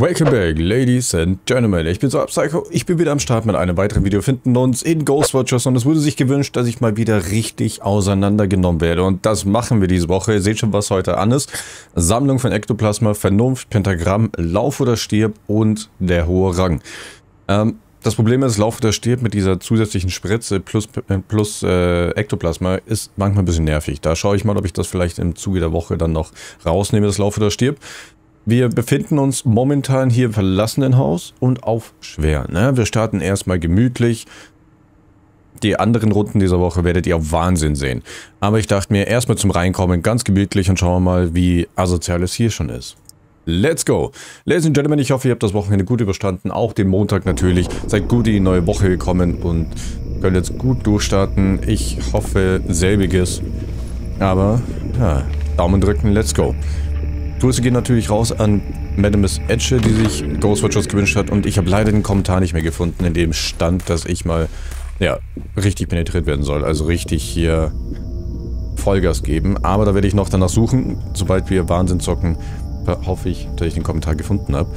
Welcome back, Ladies and Gentlemen. Ich bin Psycho, ich bin wieder am Start mit einem weiteren Video. Finden uns in Ghost Watchers und es wurde sich gewünscht, dass ich mal wieder richtig auseinandergenommen werde. Und das machen wir diese Woche. Ihr seht schon, was heute an ist. Sammlung von Ektoplasma, Vernunft, Pentagramm, Lauf oder Stirb und der hohe Rang. Das Problem ist, Lauf oder Stirb mit dieser zusätzlichen Spritze plus Ektoplasma ist manchmal ein bisschen nervig. Da schaue ich mal, ob ich das vielleicht im Zuge der Woche dann noch rausnehme, das Lauf oder Stirb. Wir befinden uns momentan hier im verlassenen Haus und auf schwer. Ne? Wir starten erstmal gemütlich. Die anderen Runden dieser Woche werdet ihr auf Wahnsinn sehen. Aber ich dachte mir, erstmal zum Reinkommen ganz gemütlich und schauen wir mal, wie asozial es hier schon ist. Let's go! Ladies and Gentlemen, ich hoffe, ihr habt das Wochenende gut überstanden. Auch den Montag natürlich. Seid gut in die neue Woche gekommen und könnt jetzt gut durchstarten. Ich hoffe, selbiges. Aber, ja, Daumen drücken, let's go. Grüße gehen natürlich raus an Madame's Etche, die sich Ghost Watchers gewünscht hat. Und ich habe leider den Kommentar nicht mehr gefunden, in dem stand, dass ich mal, ja, richtig penetriert werden soll. Also richtig hier Vollgas geben. Aber da werde ich noch danach suchen. Sobald wir Wahnsinn zocken, hoffe ich, dass ich den Kommentar gefunden habe.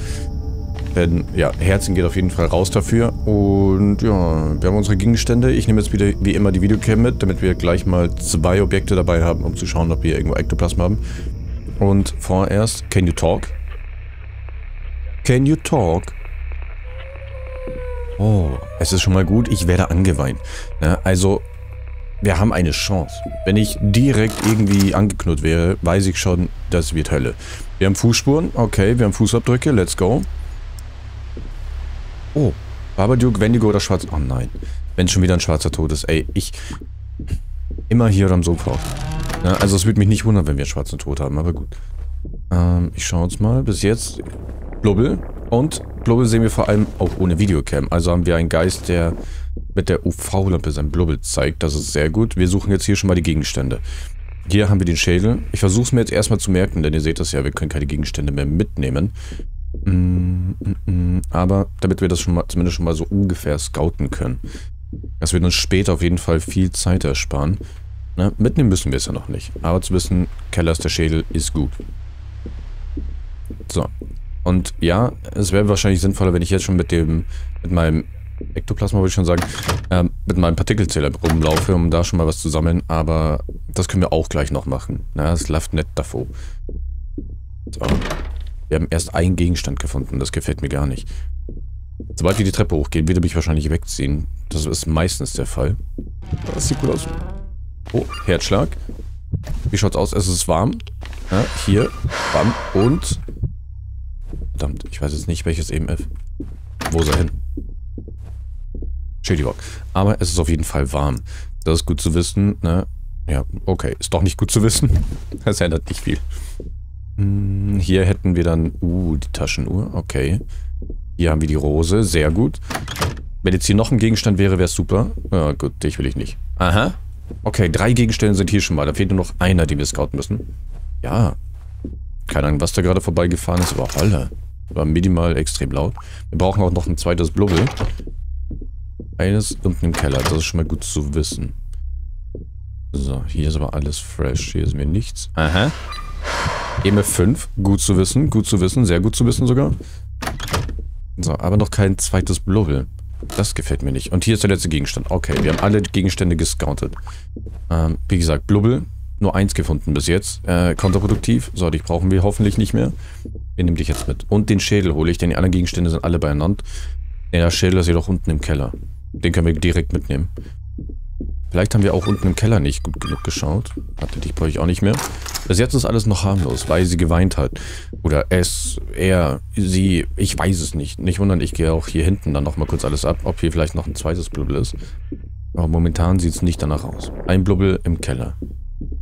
Denn, ja, Herzen geht auf jeden Fall raus dafür. Und, ja, wir haben unsere Gegenstände. Ich nehme jetzt wieder, wie immer, die Videocam mit, damit wir gleich mal zwei Objekte dabei haben, um zu schauen, ob wir irgendwo Ektoplasma haben. Und vorerst, can you talk? Can you talk? Oh, es ist schon mal gut, ich werde angeweint. Ja, also, wir haben eine Chance. Wenn ich direkt irgendwie angeknurrt wäre, weiß ich schon, das wird Hölle. Wir haben Fußspuren, okay, wir haben Fußabdrücke, let's go. Oh, Babadook, Wendigo oder Schwarzer... Oh nein, wenn es schon wieder ein Schwarzer Tod ist, ey, ich... Immer hier am Sofa. Ja, also es würde mich nicht wundern, wenn wir einen Schwarzen Tod haben, aber gut. Ich schaue uns mal. Bis jetzt Blubbel. Und Blubbel sehen wir vor allem auch ohne Videocam. Also haben wir einen Geist, der mit der UV-Lampe sein Blubbel zeigt. Das ist sehr gut. Wir suchen jetzt hier schon mal die Gegenstände. Hier haben wir den Schädel. Ich versuche es mir jetzt erstmal zu merken, denn ihr seht das ja, wir können keine Gegenstände mehr mitnehmen. Aber damit wir das schon mal, zumindest schon mal so ungefähr scouten können. Das wird uns später auf jeden Fall viel Zeit ersparen. Ne? Mitnehmen müssen wir es ja noch nicht. Aber zu wissen, Keller ist der Schädel, ist gut. So. Und ja, es wäre wahrscheinlich sinnvoller, wenn ich jetzt schon mit meinem Ektoplasma, würde ich schon sagen, mit meinem Partikelzähler rumlaufe, um da schon mal was zu sammeln. Aber das können wir auch gleich noch machen. Na, das läuft nicht davor. So. Wir haben erst einen Gegenstand gefunden. Das gefällt mir gar nicht. Sobald wir die Treppe hochgehen, wird er mich wahrscheinlich wegziehen. Das ist meistens der Fall. Das sieht gut aus. Oh, Herzschlag. Wie schaut's aus? Es ist warm. Ja, hier. Bam. Und. Verdammt, ich weiß jetzt nicht, welches EMF. Wo ist er hin? Entschuldigung. Aber es ist auf jeden Fall warm. Das ist gut zu wissen. Ne? Ja, okay. Ist doch nicht gut zu wissen. Das ändert nicht viel. Hm, hier hätten wir dann. Die Taschenuhr. Okay. Hier haben wir die Rose. Sehr gut. Wenn jetzt hier noch ein Gegenstand wäre, wäre es super. Ja, gut. Dich will ich nicht. Aha. Okay, 3 Gegenstände sind hier schon mal. Da fehlt nur noch einer, den wir scouten müssen. Ja. Keine Ahnung, was da gerade vorbeigefahren ist. Aber Holle. War minimal extrem laut. Wir brauchen auch noch ein zweites Blubbel. Eines unten im Keller. Das ist schon mal gut zu wissen. So, hier ist aber alles fresh. Hier ist mir nichts. Aha. EMF 5. Gut zu wissen. Gut zu wissen. Sehr gut zu wissen sogar. So, aber noch kein zweites Blubbel. Das gefällt mir nicht. Und hier ist der letzte Gegenstand. Okay, wir haben alle Gegenstände gescoutet. Wie gesagt, Blubbel. Nur 1 gefunden bis jetzt. Kontraproduktiv. So, dich brauchen wir hoffentlich nicht mehr. Wir nehmen dich jetzt mit. Und den Schädel hole ich, denn die anderen Gegenstände sind alle beieinander. Der Schädel ist jedoch unten im Keller. Den können wir direkt mitnehmen. Vielleicht haben wir auch unten im Keller nicht gut genug geschaut. Warte, dich brauche ich auch nicht mehr. Bis jetzt ist alles noch harmlos, weil sie geweint hat. Oder es, er, sie, ich weiß es nicht. Nicht wundern, ich gehe auch hier hinten dann nochmal kurz alles ab, ob hier vielleicht noch ein zweites Blubbel ist. Aber momentan sieht es nicht danach aus. Ein Blubbel im Keller.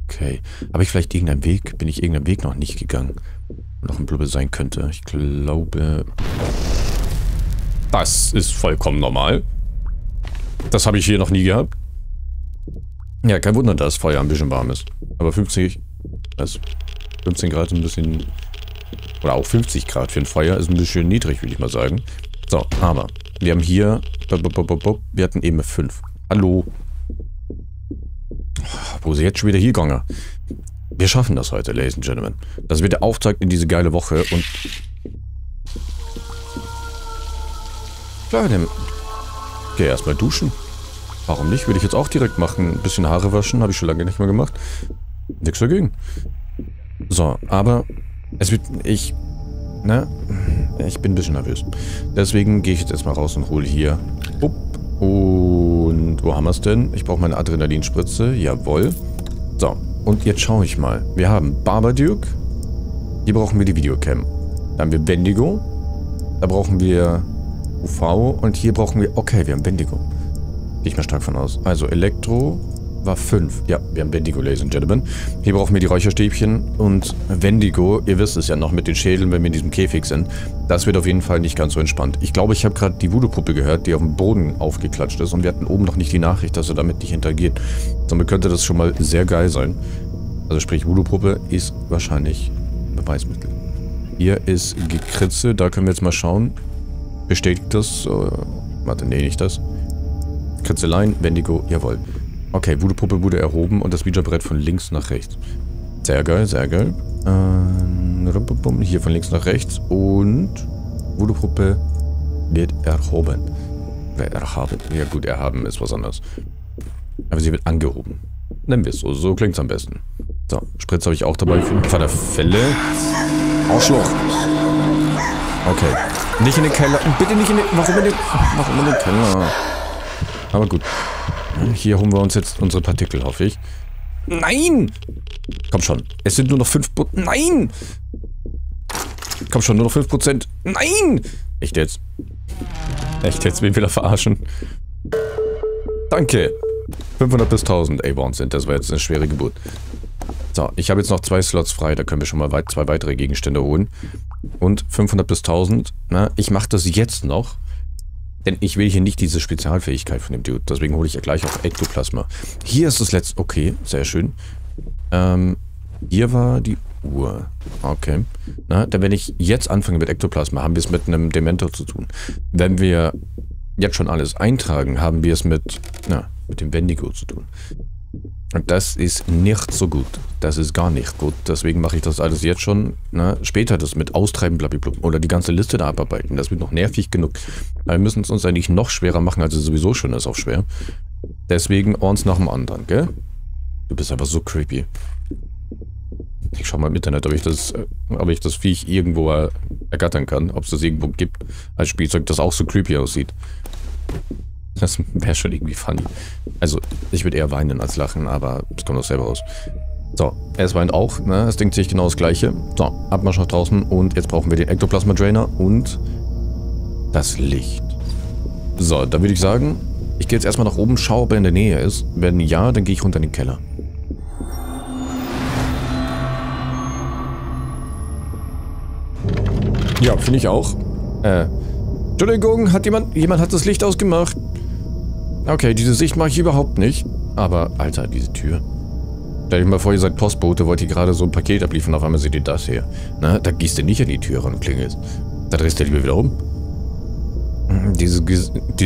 Okay. Habe ich vielleicht irgendeinen Weg? Bin ich irgendeinen Weg noch nicht gegangen? Noch ein Blubbel sein könnte. Ich glaube... Das ist vollkommen normal. Das habe ich hier noch nie gehabt. Ja, kein Wunder, dass Feuer ein bisschen warm ist. Aber 15 Grad ist ein bisschen... Oder auch 50 Grad für ein Feuer ist ein bisschen niedrig, würde ich mal sagen. So, aber wir haben hier... Wir hatten eben 5. Hallo. Wo sie jetzt schon wieder hier gegangen? Wir schaffen das heute, Ladies and Gentlemen. Das wird der Auftakt in diese geile Woche und... Klar, nimm. Geh erstmal duschen. Warum nicht? Würde ich jetzt auch direkt machen. Ein bisschen Haare waschen, habe ich schon lange nicht mehr gemacht. Nichts dagegen. So, aber es wird... Ich bin ein bisschen nervös. Deswegen gehe ich jetzt erstmal raus und hole hier. Upp. Und wo haben wir es denn? Ich brauche meine Adrenalinspritze. Jawohl. So, und jetzt schaue ich mal. Wir haben Babadook. Hier brauchen wir die Videocam. Dann haben wir Wendigo. Da brauchen wir UV. Und hier brauchen wir... Okay, wir haben Wendigo. Gehe ich mal stark von aus. Also Elektro war 5. Ja, wir haben Wendigo, Ladies and Gentlemen. Hier brauchen wir die Räucherstäbchen und Wendigo, ihr wisst es ja noch mit den Schädeln, wenn wir in diesem Käfig sind. Das wird auf jeden Fall nicht ganz so entspannt. Ich glaube, ich habe gerade die Voodoo-Puppe gehört, die auf dem Boden aufgeklatscht ist und wir hatten oben noch nicht die Nachricht, dass er damit nicht interagiert. Somit könnte das schon mal sehr geil sein. Also sprich, Voodoo-Puppe ist wahrscheinlich Beweismittel. Hier ist Gekritze, da können wir jetzt mal schauen. Bestätigt das? Warte, nee, nicht das. Kritzeleien, Wendigo, jawohl. Okay, Voodoo-Puppe wurde erhoben und das Ouija-Brett von links nach rechts. Sehr geil, sehr geil. Hier von links nach rechts und Voodoo-Puppe wird erhoben. Oder erhaben. Ja gut, erhaben ist was anderes. Aber sie wird angehoben. Nennen wir es so, so klingt's am besten. So, Spritz habe ich auch dabei für den Fall der Fälle. Ausschluch. Okay, nicht in den Keller. Bitte nicht in den... Warum in den Keller? Aber gut. Hier holen wir uns jetzt unsere Partikel, hoffe ich. Nein! Komm schon. Es sind nur noch 5%. Nein! Komm schon, nur noch 5%. Nein! Echt jetzt? Echt jetzt? Wen will er verarschen? Danke! 500 bis 1000 A-Bounds sind. Das war jetzt eine schwere Geburt. So, ich habe jetzt noch 2 Slots frei. Da können wir schon mal zwei weitere Gegenstände holen. Und 500 bis 1000. Na, ich mache das jetzt noch. Denn ich will hier nicht diese Spezialfähigkeit von dem Dude. Deswegen hole ich ja gleich auf Ektoplasma. Hier ist das letzte... Okay, sehr schön. Hier war die Uhr. Okay. Na, dann wenn ich jetzt anfange mit Ektoplasma, haben wir es mit einem Dementor zu tun. Wenn wir jetzt schon alles eintragen, haben wir es mit dem Wendigo zu tun. Und das ist nicht so gut. Das ist gar nicht gut. Deswegen mache ich das alles jetzt schon. Na, später das mit Austreiben, blablabla. Oder die ganze Liste da abarbeiten. Das wird noch nervig genug. Wir müssen es uns eigentlich noch schwerer machen, als es sowieso schon ist, auch schwer. Deswegen uns nach dem anderen, gell? Du bist einfach so creepy. Ich schau mal im Internet, ob ich das Viech irgendwo ergattern kann. Ob es das irgendwo gibt als Spielzeug, das auch so creepy aussieht. Das wäre schon irgendwie funny. Also, ich würde eher weinen als lachen, aber es kommt doch selber raus. So, es weint auch, ne? Es denkt sich genau das Gleiche. So, Abmarsch nach draußen und jetzt brauchen wir den Ektoplasma-Drainer und das Licht. So, dann würde ich sagen, ich gehe jetzt erstmal nach oben, schaue, ob er in der Nähe ist. Wenn ja, dann gehe ich runter in den Keller. Ja, finde ich auch. Entschuldigung, hat jemand hat das Licht ausgemacht? Okay, diese Sicht mache ich überhaupt nicht. Aber, Alter, diese Tür. Stell dir mal vor, ihr seid Postbote, wollt ihr gerade so ein Paket abliefern, auf einmal seht ihr das hier. Na, da gehst du nicht an die Tür ran und klingelst. Da drehst du lieber wieder um. Diese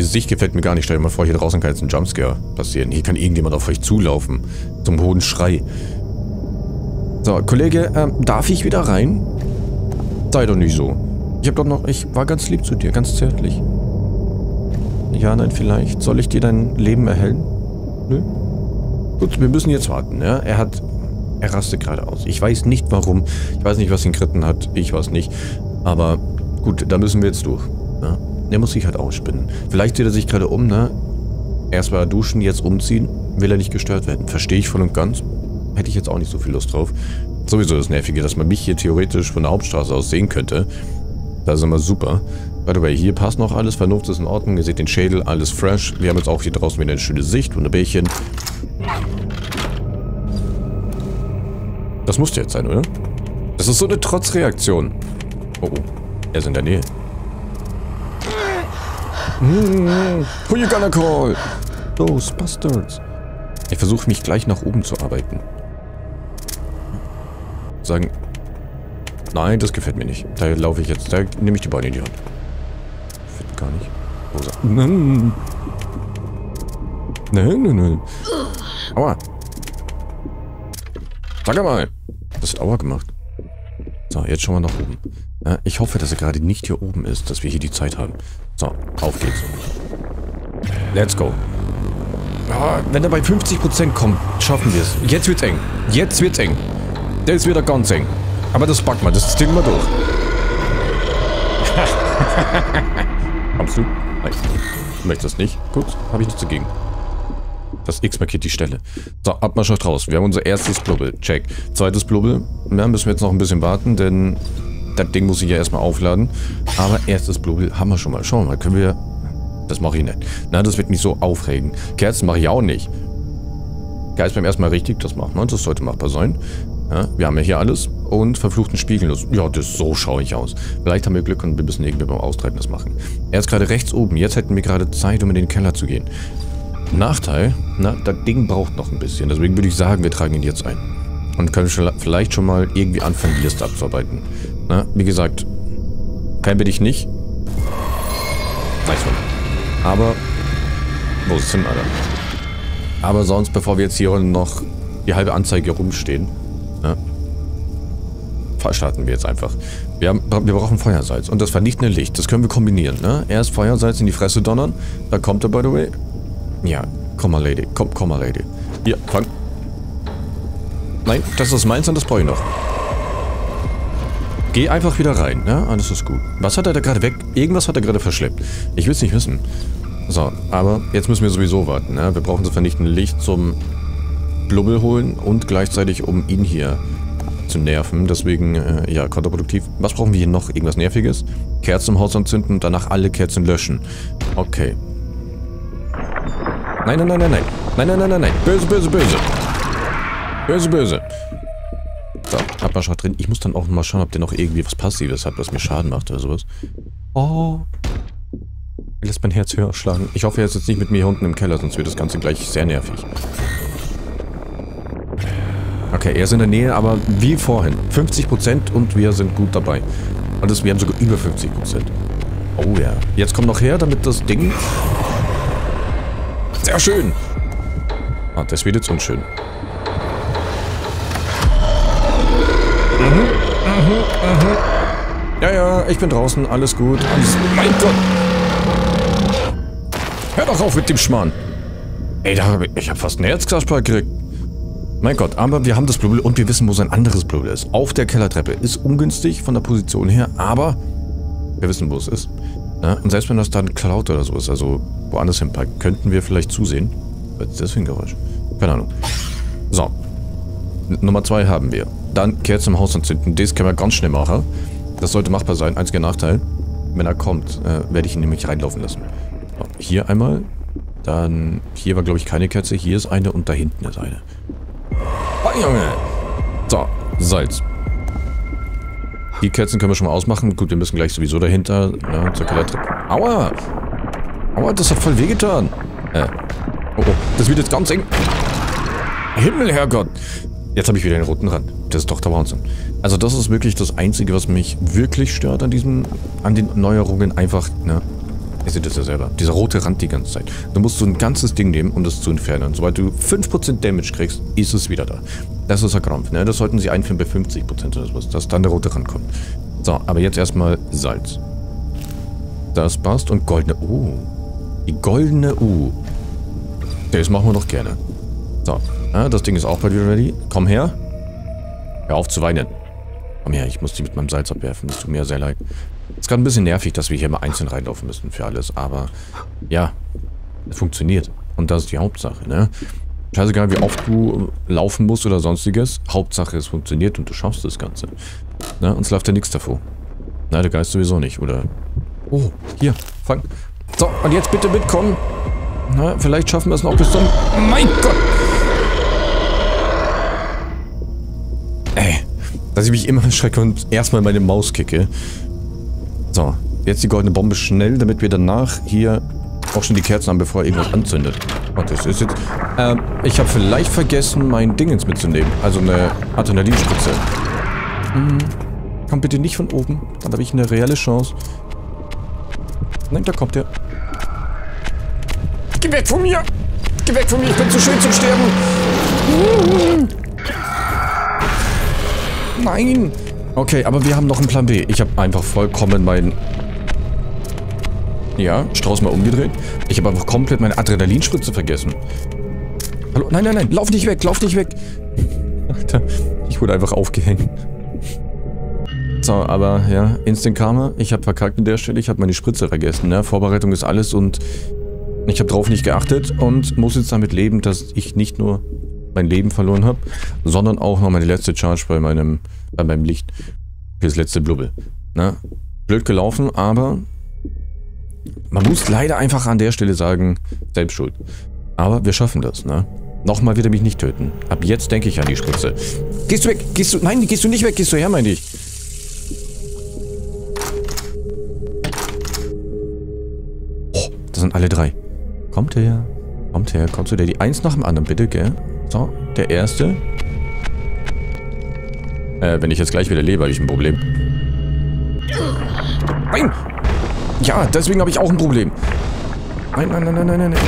Sicht gefällt mir gar nicht. Stell dir mal vor, hier draußen kann jetzt ein Jumpscare passieren. Hier kann irgendjemand auf euch zulaufen. Zum hohen Schrei. So, Kollege, darf ich wieder rein? Sei doch nicht so. Ich war ganz lieb zu dir, ganz zärtlich. Ja, nein, vielleicht. Soll ich dir dein Leben erhellen? Nö. Gut, wir müssen jetzt warten, ja. Er rastet gerade aus. Ich weiß nicht, warum. Ich weiß nicht, was ihn geritten hat. Ich weiß nicht. Aber gut, da müssen wir jetzt durch. Ja? Er muss sich halt ausspinnen. Vielleicht zieht er sich gerade um, ne? Erst mal duschen, jetzt umziehen. Will er nicht gestört werden. Verstehe ich voll und ganz. Hätte ich jetzt auch nicht so viel Lust drauf. Sowieso das Nervige, dass man mich hier theoretisch von der Hauptstraße aus sehen könnte. Das ist immer super. Warte mal, hier passt noch alles. Vernunft ist in Ordnung. Ihr seht den Schädel, alles fresh. Wir haben jetzt auch hier draußen wieder eine schöne Sicht. Wunderbärchen. Das musste jetzt sein, oder? Das ist so eine Trotzreaktion. Oh, oh. Er ist in der Nähe. Who you gonna call? Those bastards. Ich versuche mich gleich nach oben zu arbeiten. Sagen... Nein, das gefällt mir nicht. Da laufe ich jetzt. Da nehme ich die Beine in die Hand. Gefällt gar nicht. Rosa. Nein. Nein, nein, nein. Aua. Sag mal. Das hat Aua gemacht. So, jetzt schauen wir nach oben. Ja, ich hoffe, dass er gerade nicht hier oben ist, dass wir hier die Zeit haben. So, auf geht's. Let's go. Ja, wenn er bei 50% kommt, schaffen wir es. Jetzt wird's eng. Jetzt wird's eng. Der ist wieder ganz eng. Aber das packt man, das ziehen wir durch. Kommst du? Nein. Du möchtest nicht? Gut, habe ich nichts dagegen. Das X markiert die Stelle. So, Abmannschaft raus. Wir haben unser erstes Blubbel. Check. Zweites Blubbel. Ja, müssen wir jetzt noch ein bisschen warten, denn das Ding muss ich ja erstmal aufladen. Aber erstes Blubbel haben wir schon mal. Schauen wir mal, können wir... Das mache ich nicht. Na, das wird mich so aufregen. Kerzen mache ich auch nicht. Geist beim ersten Mal richtig, das machen wir. Das sollte machbar sein. Ja, wir haben ja hier alles. Und verfluchten Spiegellos. Ja, das so schaue ich aus. Vielleicht haben wir Glück und wir müssen irgendwie beim Austreiben das machen. Er ist gerade rechts oben. Jetzt hätten wir gerade Zeit, um in den Keller zu gehen. Nachteil, na, das Ding braucht noch ein bisschen. Deswegen würde ich sagen, wir tragen ihn jetzt ein. Und können vielleicht schon mal irgendwie anfangen, die Liste abzuarbeiten. Na, wie gesagt, kein bin ich nicht. Nice one. Aber, wo ist es hin, Alter? Aber sonst, bevor wir jetzt hier noch die halbe Anzeige rumstehen, na, starten wir jetzt einfach. Wir brauchen Feuersalz und das vernichtende Licht. Das können wir kombinieren, ne? Erst Feuersalz in die Fresse donnern, da kommt er, by the way. Ja, komm mal, Lady. Komm mal, Lady. Hier, fang. Nein, das ist meins und das brauche ich noch. Geh einfach wieder rein, ne? Alles ist gut. Was hat er da gerade weg? Irgendwas hat er gerade verschleppt. Ich will es nicht wissen. So, aber jetzt müssen wir sowieso warten, ne? Wir brauchen das vernichtende Licht zum Blubbel holen und gleichzeitig, um ihn hier zu nerven. Deswegen, ja, kontraproduktiv. Was brauchen wir hier noch? Irgendwas Nerviges? Kerzen im Haus anzünden und danach alle Kerzen löschen. Okay. Nein, nein, nein, nein, nein. Nein, nein, nein, nein, nein. Böse, böse, böse. Böse, böse. So, Abmannschaft drin. Ich muss dann auch mal schauen, ob der noch irgendwie was Passives hat, was mir Schaden macht oder sowas. Oh. Er lässt mein Herz höher schlagen. Ich hoffe, er ist jetzt nicht mit mir hier unten im Keller, sonst wird das Ganze gleich sehr nervig. Okay, er ist in der Nähe, aber wie vorhin. 50% und wir sind gut dabei. Und wir haben sogar über 50%. Oh ja. Jetzt komm noch her, damit das Ding... Sehr schön. Ah, das wird jetzt unschön. Ja, ja, ich bin draußen. Alles gut. Alles... Mein Gott. Hör doch auf mit dem Schmarrn. Ey, ich hab fast einen Herzkasper gekriegt. Mein Gott, aber wir haben das Blubbel und wir wissen, wo sein anderes Blubbel ist. Auf der Kellertreppe. Ist ungünstig von der Position her, aber wir wissen, wo es ist. Ja, und selbst wenn das dann klaut oder so ist, also woanders hinpackt, könnten wir vielleicht zusehen. Was ist das für ein Geräusch? Keine Ahnung. So. Nummer 2 haben wir. Dann Kerzen im Haus anzünden. Das können wir ganz schnell machen. Das sollte machbar sein. Einziger Nachteil. Wenn er kommt, werde ich ihn nämlich reinlaufen lassen. So, hier einmal. Dann, hier war glaube ich keine Kerze. Hier ist eine und da hinten ist eine. Oh, Junge! So, Salz. Die Kerzen können wir schon mal ausmachen. Gut, wir müssen gleich sowieso dahinter. Ja, zur Kellertreppe. Aua! Aua, das hat voll wehgetan. Oh, oh, das wird jetzt ganz eng. Himmel, Herrgott. Jetzt habe ich wieder den roten Rand. Das ist doch der Wahnsinn. Also das ist wirklich das Einzige, was mich wirklich stört an den Neuerungen. Einfach, ne? Ihr seht es ja selber. Dieser rote Rand die ganze Zeit. Du musst so ein ganzes Ding nehmen, um das zu entfernen. Und sobald du 5% Damage kriegst, ist es wieder da. Das ist der Krampf, ne? Das sollten sie einführen bei 50% oder sowas, dass dann der rote Rand kommt. So, aber jetzt erstmal Salz. Das passt und goldene U. Die goldene U. Das machen wir doch gerne. So, ja, das Ding ist auch bald wieder ready. Komm her. Hör auf zu weinen. Komm her, ich muss die mit meinem Salz abwerfen. Das tut mir sehr leid. Ist gerade ein bisschen nervig, dass wir hier mal einzeln reinlaufen müssen für alles, aber ja, funktioniert. Und das ist die Hauptsache, ne? Scheißegal, wie oft du laufen musst oder sonstiges. Hauptsache, es funktioniert und du schaffst das Ganze. Na, uns läuft ja nichts davor. Na, der Geist sowieso nicht, oder? Oh, hier, fang. So, und jetzt bitte mitkommen. Na, vielleicht schaffen wir es noch bis zum... Mein Gott! Ey, dass ich mich immer erschrecke und erstmal meine Maus kicke. So, jetzt die goldene Bombe schnell, damit wir danach hier auch schon die Kerzen haben, bevor er irgendwas anzündet. Oh, das ist jetzt... ich habe vielleicht vergessen, mein Dingens mitzunehmen. Also eine Adrenalinspritze. Hm, komm bitte nicht von oben. Dann habe ich eine reelle Chance. Nein, da kommt er. Geh weg von mir! Geh weg von mir, ich bin zu schön zum Sterben! Nein! Okay, aber wir haben noch einen Plan B. Ich habe einfach vollkommen meinen... Ja, Strauß mal umgedreht. Ich habe einfach komplett meine Adrenalinspritze vergessen. Hallo? Nein, nein, nein. Lauf nicht weg, lauf nicht weg. Alter, ich wurde einfach aufgehängt. So, aber ja, Instant Karma. Ich habe verkackt an der Stelle. Ich habe meine Spritze vergessen. Ne? Vorbereitung ist alles und ich habe drauf nicht geachtet und muss jetzt damit leben, dass ich nicht nur mein Leben verloren habe, sondern auch noch meine letzte Charge bei meinem Licht. Fürs letzte Blubbel. Ne? Blöd gelaufen, aber... Man muss leider einfach an der Stelle sagen, selbst schuld. Aber wir schaffen das, ne? Nochmal wird er mich nicht töten. Ab jetzt denke ich an die Spritze. Gehst du weg? Gehst du... Nein, gehst du nicht weg. Gehst du her, meine ich. Oh, das sind alle drei. Kommt her. Kommt her. Kommt zu der. Die eins nach dem anderen, bitte, gell? So, der erste. Wenn ich jetzt gleich wieder lebe, habe ich ein Problem. Nein! Ja, deswegen habe ich auch ein Problem. Nein, nein, nein, nein, nein, nein.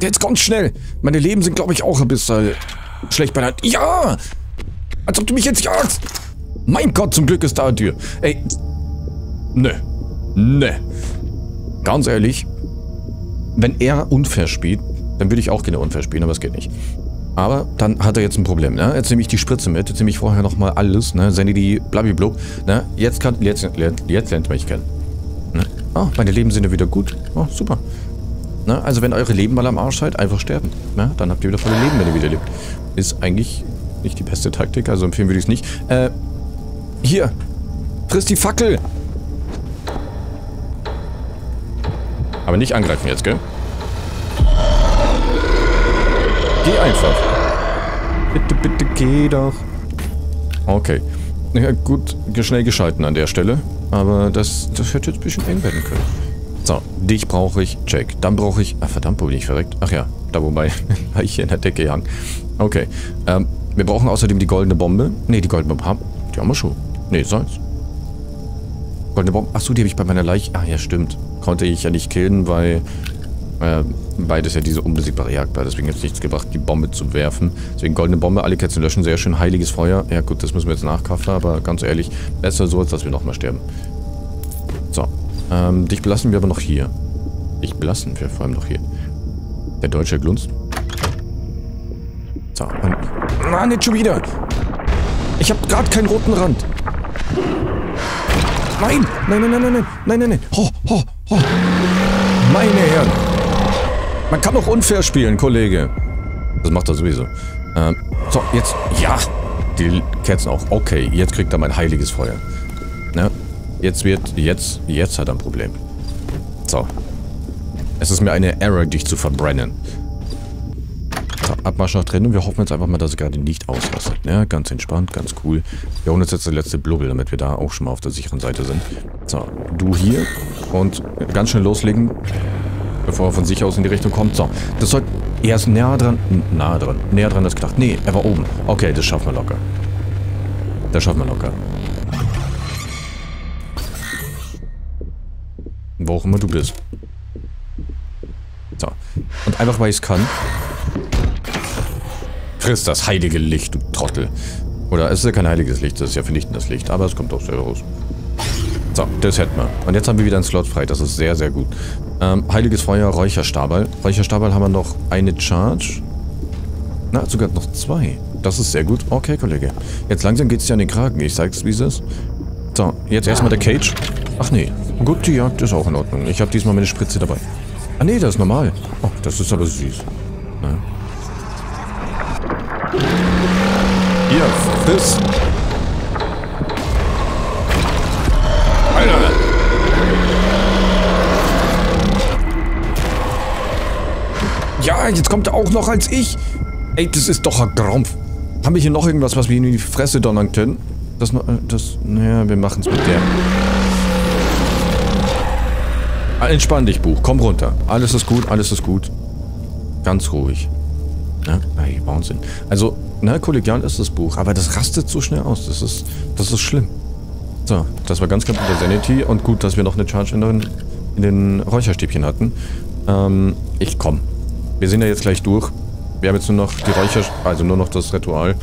Jetzt kommt's schnell. Meine Leben sind, glaube ich, auch ein bisschen schlecht bei der... Ja! Als ob du mich jetzt jagst. Mein Gott, zum Glück ist da eine Tür. Ey. Nö. Nö. Ganz ehrlich. Wenn er unfair spielt, dann würde ich auch gerne unfair spielen, aber es geht nicht. Aber dann hat er jetzt ein Problem, ne? Jetzt nehme ich die Spritze mit, jetzt nehme ich vorher nochmal alles, ne? Sende die blabiblub, ne? Jetzt kann... Jetzt lernt mich kennen. Ne? Oh, meine Leben sind ja wieder gut. Oh, super. Ne? Also wenn eure Leben mal am Arsch seid, einfach sterben. Ne? Dann habt ihr wieder volle Leben, wenn ihr wieder lebt. Ist eigentlich nicht die beste Taktik, also empfehlen würde ich es nicht. Hier! Friss die Fackel! Aber nicht angreifen jetzt, gell? Geh einfach. Bitte, bitte, geh doch. Okay. Ja, gut, schnell geschalten an der Stelle. Aber das hätte jetzt ein bisschen eng werden können. So, dich brauche ich. Check. Dann brauche ich... Ach, verdammt, wo bin ich verreckt? Ach ja, da wobei ich hier in der Decke hang. Okay. Wir brauchen außerdem die goldene Bombe. Ne, die goldene Bombe. Die haben wir schon. Ne, sonst. Goldene Bombe. Achso, die habe ich bei meiner Leiche... Ach ja, stimmt. Konnte ich ja nicht killen, weil... Beides ja diese unbesiegbare Jagd, deswegen hat es nichts gebracht, die Bombe zu werfen. Deswegen goldene Bombe, alle Kerzen löschen, sehr schön, heiliges Feuer. Ja gut, das müssen wir jetzt nachkaufen, aber ganz ehrlich, besser so, als dass wir nochmal sterben. So, dich belassen wir aber noch hier. Dich belassen wir vor allem noch hier. Der deutsche Glunz. So, und... Nein, nicht schon wieder! Ich habe gerade keinen roten Rand! Nein! Nein, nein, nein, nein, nein, nein, nein, nein! Ho, ho, ho! Meine Herren! Man kann auch unfair spielen, Kollege. Das macht er sowieso. So, jetzt... Ja! Die Kerzen auch. Okay, jetzt kriegt er mein heiliges Feuer. Ne? Jetzt wird... Jetzt hat er ein Problem. So. Es ist mir eine Error, dich zu verbrennen. So, Abmarsch nach drin. Und wir hoffen jetzt einfach mal, dass es gerade nicht ausrastet. Ne? Ganz entspannt, ganz cool. Wir holen uns jetzt das letzte Blubbel, damit wir da auch schon mal auf der sicheren Seite sind. So, du hier. Und ganz schnell loslegen. Bevor er von sich aus in die Richtung kommt. So, das sollte... Er ist näher dran. Nahe dran. Näher dran als gedacht. Nee, er war oben. Okay, das schaffen wir locker. Das schaffen wir locker. Wo auch immer du bist. So. Und einfach, weil ich es kann. Friss das heilige Licht, du Trottel. Oder es ist ja kein heiliges Licht, das ist ja vernichtendes Licht. Aber es kommt auch selber raus. So, das hätten wir. Und jetzt haben wir wieder einen Slot frei. Das ist sehr, sehr gut. Heiliges Feuer, Räucherstabal. Räucherstabal haben wir noch eine Charge. Na, sogar noch zwei. Das ist sehr gut. Okay, Kollege. Jetzt langsam geht's dir an den Kragen. Ich sag's, wie es ist. So, jetzt erstmal der Cage. Ach nee. Gut, die Jagd ist auch in Ordnung. Ich habe diesmal meine Spritze dabei. Ah nee, das ist normal. Oh, das ist aber süß. Na. Hier, friss. Alter. Ja, jetzt kommt er auch noch als ich. Ey, das ist doch ein Krampf. Haben wir hier noch irgendwas, was wir in die Fresse donnern können? Naja, wir machen's mit der. Entspann dich, Buch. Komm runter. Alles ist gut, alles ist gut. Ganz ruhig. Ne? Ey, Wahnsinn. Also, ne, kollegial ist das Buch. Aber das rastet so schnell aus. Das ist schlimm. So, das war ganz knapp mit der Sanity. Und gut, dass wir noch eine Charge in den Räucherstäbchen hatten. Ich komm. Wir sind ja jetzt gleich durch. Wir haben jetzt nur noch die Räucher... Also nur noch das Ritual.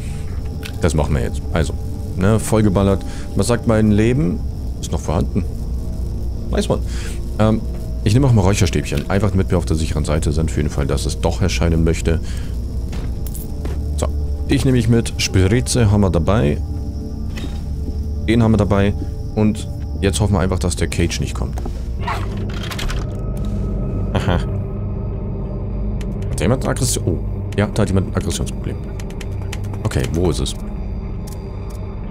Das machen wir jetzt. Also, ne, vollgeballert. Was sagt mein Leben? Ist noch vorhanden. Weiß man. Ich nehme auch mal Räucherstäbchen. Einfach damit wir auf der sicheren Seite sind. Für jeden Fall, dass es doch erscheinen möchte. So. Ich nehme mich mit. Spritze haben wir dabei. Den haben wir dabei. Und jetzt hoffen wir einfach, dass der Cage nicht kommt. Aha. Hat jemand ein Aggressionsproblem? Oh. Ja, da hat jemand ein Aggressionsproblem. Okay, wo ist es?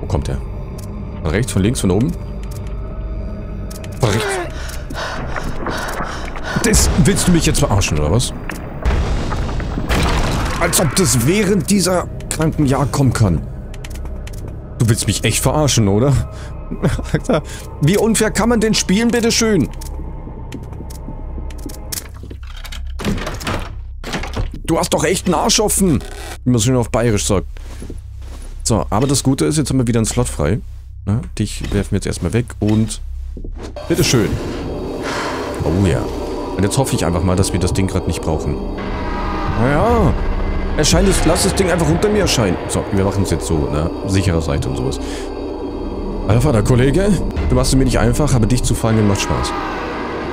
Wo kommt er? Von rechts, von links, von oben? Von rechts. Das willst du mich jetzt verarschen, oder was? Als ob das während dieser kranken Jagd kommen kann. Du willst mich echt verarschen, oder? Alter, wie unfair kann man denn spielen, bitteschön? Du hast doch echt einen Arsch offen, wie man es schon auf Bayerisch sagt. So, aber das Gute ist, jetzt haben wir wieder einen Slot frei. Na, dich werfen wir jetzt erstmal weg und... Bitteschön. Oh ja. Und jetzt hoffe ich einfach mal, dass wir das Ding gerade nicht brauchen. Naja. Erscheint es, lass das Ding einfach unter mir erscheinen. So, wir machen es jetzt so, ne? Sicherer Seite und sowas. Alter Vater, Kollege, du machst es mir nicht einfach, aber dich zu fangen macht Spaß.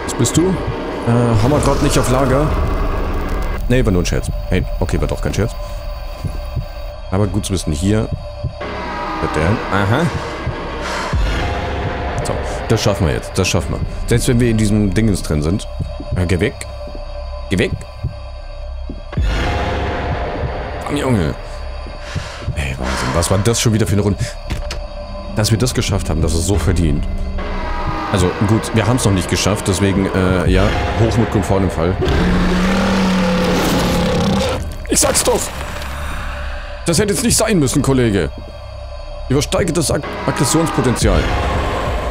Was bist du? Haben wir gerade nicht auf Lager. Nee, war nur ein Scherz. Hey, okay, war doch kein Scherz. Aber gut zu wissen, hier. Mit der. Aha. So, das schaffen wir jetzt. Das schaffen wir. Selbst wenn wir in diesem Dingens drin sind. Geh weg. Geh weg. Mann, Junge. Ey, Wahnsinn. Was war das schon wieder für eine Runde? Dass wir das geschafft haben, das ist so verdient. Also, gut, wir haben es noch nicht geschafft, deswegen, ja, Hochmut kommt vor dem Fall. Ich sag's doch! Das hätte jetzt nicht sein müssen, Kollege. Übersteigt das Aggressionspotenzial.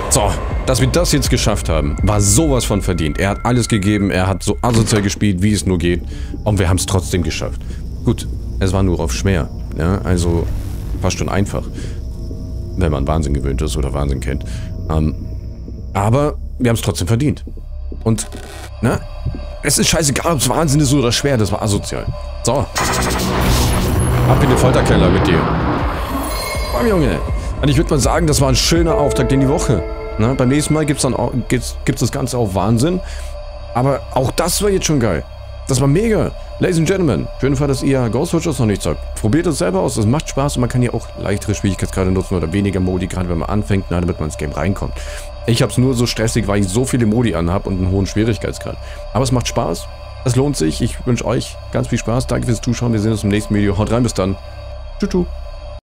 So, dass wir das jetzt geschafft haben, war sowas von verdient. Er hat alles gegeben, er hat so asozial gespielt, wie es nur geht. Und wir haben es trotzdem geschafft. Gut, es war nur auf schwer. Ja, also, fast schon einfach. Wenn man Wahnsinn gewöhnt ist oder Wahnsinn kennt. Aber wir haben es trotzdem verdient. Und, ne? Es ist scheißegal, ob es Wahnsinn ist oder schwer, das war asozial. So. Ab in den Folterkeller mit dir. Komm, Junge. Und ich würde mal sagen, das war ein schöner Auftakt in die Woche. Ne? Beim nächsten Mal gibt's das Ganze auf Wahnsinn. Aber auch das war jetzt schon geil. Das war mega. Ladies and Gentlemen, für jeden Fall, dass ihr Ghost Watchers noch nicht sagt. Probiert es selber aus, das macht Spaß und man kann hier auch leichtere Schwierigkeitsgrade nutzen oder weniger Modi, gerade wenn man anfängt, na, damit man ins Game reinkommt. Ich hab's nur so stressig, weil ich so viele Modi anhab und einen hohen Schwierigkeitsgrad. Aber es macht Spaß, es lohnt sich, ich wünsche euch ganz viel Spaß, danke fürs Zuschauen, wir sehen uns im nächsten Video, haut rein, bis dann, tschüss.